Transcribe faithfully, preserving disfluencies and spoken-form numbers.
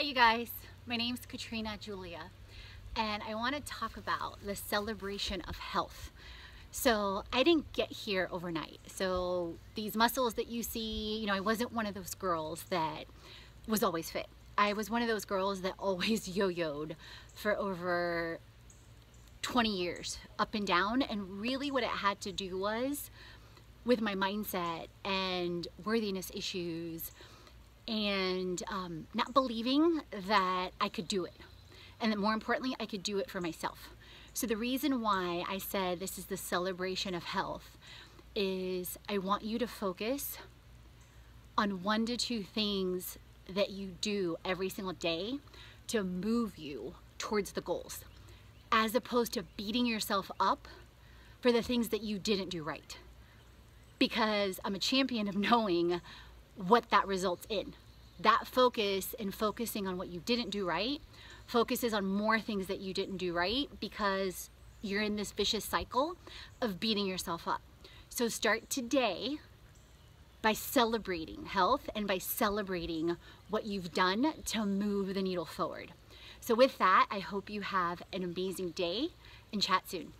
Hi you guys, my name is Katrina Julia and I want to talk about the celebration of health. So I didn't get here overnight. So these muscles that you see, you know, I wasn't one of those girls that was always fit. I was one of those girls that always yo-yoed for over twenty years, up and down, and really what it had to do was with my mindset and worthiness issues and um, not believing that I could do it, and that more importantly I could do it for myself. So the reason why I said this is the celebration of health is I want you to focus on one to two things that you do every single day to move you towards the goals, as opposed to beating yourself up for the things that you didn't do right, because I'm a champion of knowing what that results in. That focus and focusing on what you didn't do right focuses on more things that you didn't do right, because you're in this vicious cycle of beating yourself up. So start today by celebrating health and by celebrating what you've done to move the needle forward. So with that, I hope you have an amazing day and chat soon.